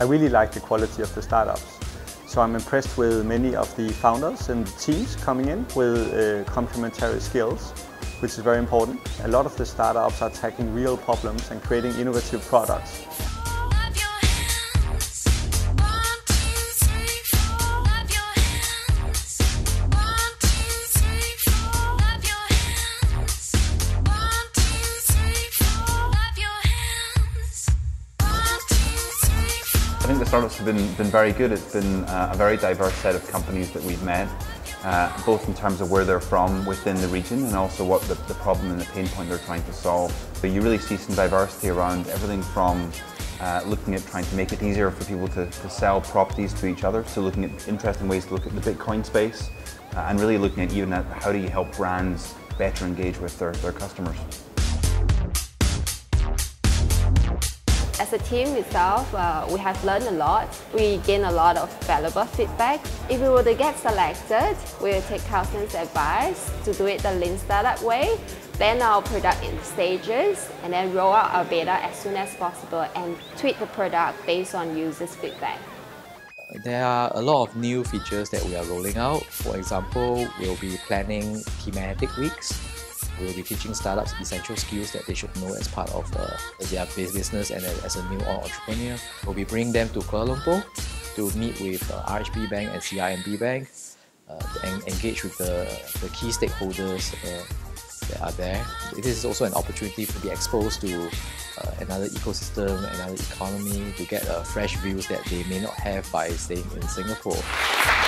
I really like the quality of the startups. So I'm impressed with many of the founders and the teams coming in with complementary skills, which is very important. A lot of the startups are tackling real problems and creating innovative products. I think the startups have been very good. It's been a very diverse set of companies that we've met, both in terms of where they're from within the region and also what the problem and the pain point they're trying to solve. But you really see some diversity around everything from looking at trying to make it easier for people to sell properties to each other, so looking at interesting ways to look at the Bitcoin space, and really looking at even at how do you help brands better engage with their customers. As a team itself, we have learned a lot. We gain a lot of valuable feedback. If we were to get selected, we will take Carlton's advice to do it the Lean Startup way, plan our product in stages, and then roll out our beta as soon as possible and tweak the product based on users' feedback. There are a lot of new features that we are rolling out. For example, we'll be planning thematic weeks. We'll be teaching startups essential skills that they should know as part of their business and as a new entrepreneur. We'll be bringing them to Kuala Lumpur to meet with RHB Bank and CIMB Bank and engage with the key stakeholders that are there. It is also an opportunity to be exposed to another ecosystem, another economy, to get fresh views that they may not have by staying in Singapore.